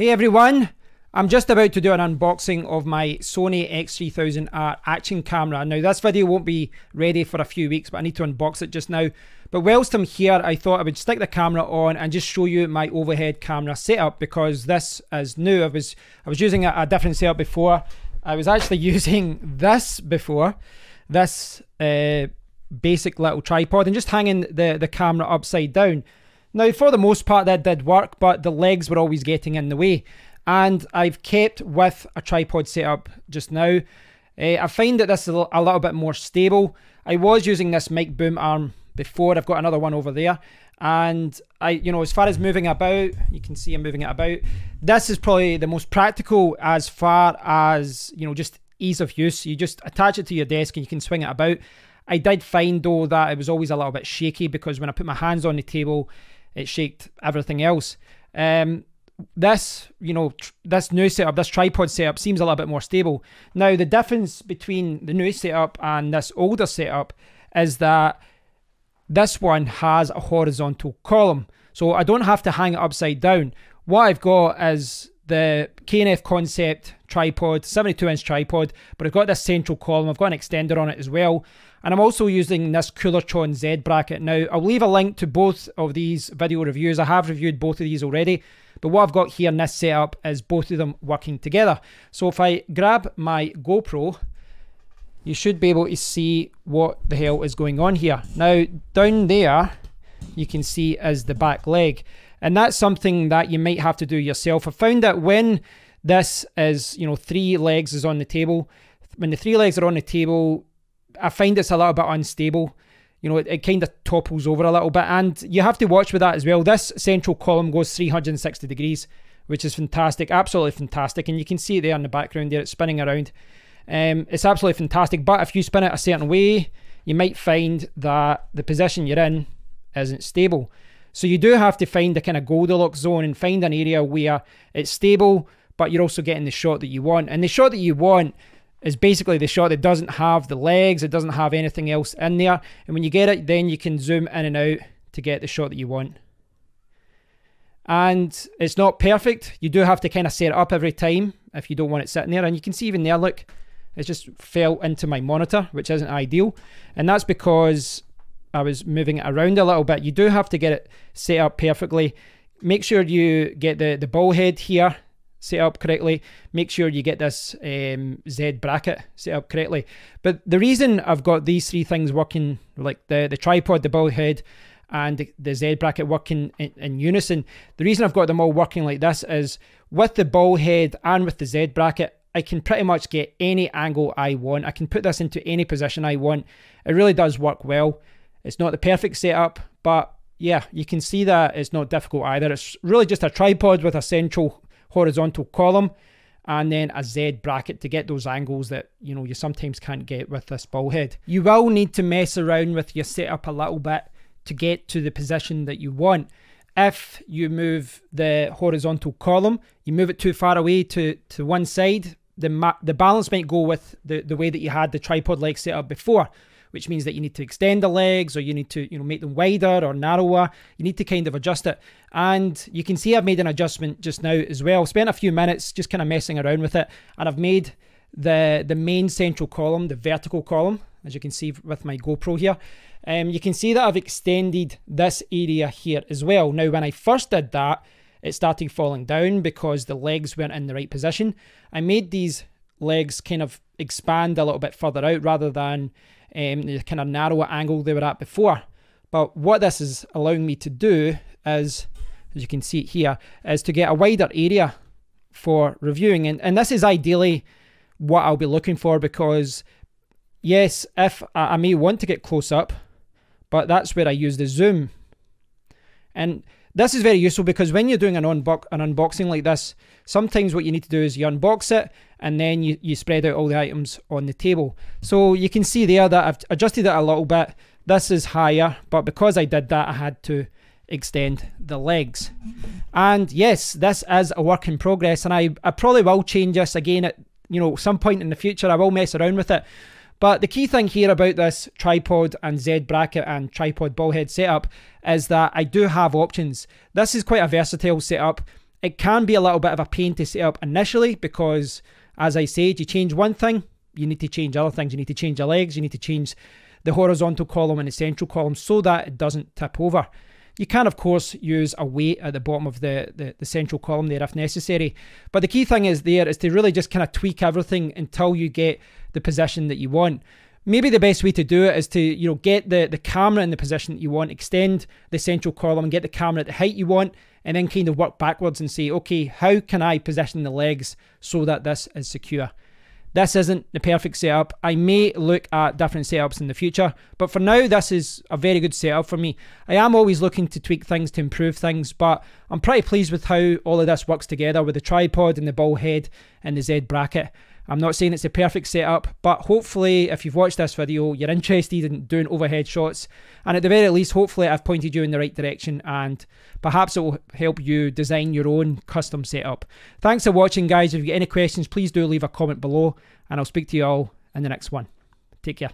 Hey everyone, I'm just about to do an unboxing of my Sony X3000R action camera. Now this video won't be ready for a few weeks, but I need to unbox it just now. But whilst I'm here, I thought I would stick the camera on and just show you my overhead camera setup because this is new. I was using a different setup before. I was actually using this before, this basic little tripod, and just hanging the camera upside down. Now, for the most part, that did work, but the legs were always getting in the way. And I've kept with a tripod setup just now. I find that this is a little bit more stable. I was using this mic boom arm before. I've got another one over there. And as far as moving about, you can see I'm moving it about. This is probably the most practical as far as, just ease of use. You just attach it to your desk and you can swing it about. I did find, though, that it was always a little bit shaky because when I put my hands on the table, it shaked everything else. This new setup, this tripod setup, seems a little bit more stable. Now, the difference between the new setup and this older setup is that this one has a horizontal column, so I don't have to hang it upside down. What I've got is the K&F Concept tripod, 72-inch tripod, but I've got this central column. I've got an extender on it as well. And I'm also using this Coolertron Z bracket. Now, I'll leave a link to both of these video reviews. I have reviewed both of these already, but what I've got here in this setup is both of them working together. So if I grab my GoPro, you should be able to see what the hell is going on here. Now, down there, you can see is the back leg. And that's something that you might have to do yourself. I found that when this is, three legs is on the table, when the three legs are on the table, I find it's a little bit unstable. It kind of topples over a little bit. And you have to watch with that as well. This central column goes 360 degrees, which is fantastic. Absolutely fantastic. And you can see it there in the background there. It's spinning around. It's absolutely fantastic. But if you spin it a certain way, you might find that the position you're in isn't stable. So you do have to find a kind of Goldilocks zone and find an area where it's stable, but you're also getting the shot that you want. And the shot that you want is basically the shot that doesn't have the legs, it doesn't have anything else in there. And when you get it, then you can zoom in and out to get the shot that you want. And it's not perfect. You do have to kind of set it up every time if you don't want it sitting there. And you can see even there, look, it just fell into my monitor, which isn't ideal. And that's because I was moving it around a little bit. You do have to get it set up perfectly. Make sure you get the ball head here set up correctly. Make sure you get this Z bracket set up correctly. But the reason I've got these three things working, like the tripod, the ball head, and the Z bracket working in unison, the reason I've got them all working like this is with the ball head and with the Z bracket, I can pretty much get any angle I want. I can put this into any position I want. It really does work well. It's not the perfect setup, but yeah, you can see that it's not difficult either. It's really just a tripod with a central horizontal column and then a Z bracket to get those angles that you sometimes can't get with this ball head. You will need to mess around with your setup a little bit to get to the position that you want. If you move the horizontal column, you move it too far away to one side, the balance might go with the way that you had the tripod leg set up before, which means that you need to extend the legs, or you need to make them wider or narrower. You need to kind of adjust it. And you can see I've made an adjustment just now as well. Spent a few minutes just kind of messing around with it. And I've made the main central column, the vertical column, as you can see with my GoPro here. You can see that I've extended this area here as well. Now, when I first did that, it started falling down because the legs weren't in the right position. I made these legs kind of expand a little bit further out rather than the kind of narrower angle they were at before. But what this is allowing me to do is, as you can see here, is to get a wider area for reviewing. And this is ideally what I'll be looking for, because yes, if I may want to get close up, but that's where I use the zoom. And this is very useful because when you're doing an unboxing like this, sometimes what you need to do is you unbox it and then you spread out all the items on the table. So you can see there that I've adjusted it a little bit. This is higher, but because I did that, I had to extend the legs. And yes, this is a work in progress, and I probably will change this again at some point in the future. I will mess around with it. But the key thing here about this tripod and Z bracket and tripod ball head setup is that I do have options. This is quite a versatile setup. It can be a little bit of a pain to set up initially because, as I said, you change one thing, you need to change other things. You need to change the legs, you need to change the horizontal column and the central column so that it doesn't tip over. You can, of course, use a weight at the bottom of the central column there if necessary. But the key thing is there is to really just kind of tweak everything until you get the position that you want. Maybe the best way to do it is to, you know, get the camera in the position that you want, extend the central column and get the camera at the height you want, and then kind of work backwards and say, okay, how can I position the legs so that this is secure? This isn't the perfect setup. I may look at different setups in the future, but for now, this is a very good setup for me. I am always looking to tweak things, to improve things, but I'm pretty pleased with how all of this works together with the tripod and the ball head and the Z bracket. I'm not saying it's the perfect setup, but hopefully if you've watched this video, you're interested in doing overhead shots. And at the very least, hopefully I've pointed you in the right direction and perhaps it will help you design your own custom setup. Thanks for watching, guys. If you've got any questions, please do leave a comment below and I'll speak to you all in the next one. Take care.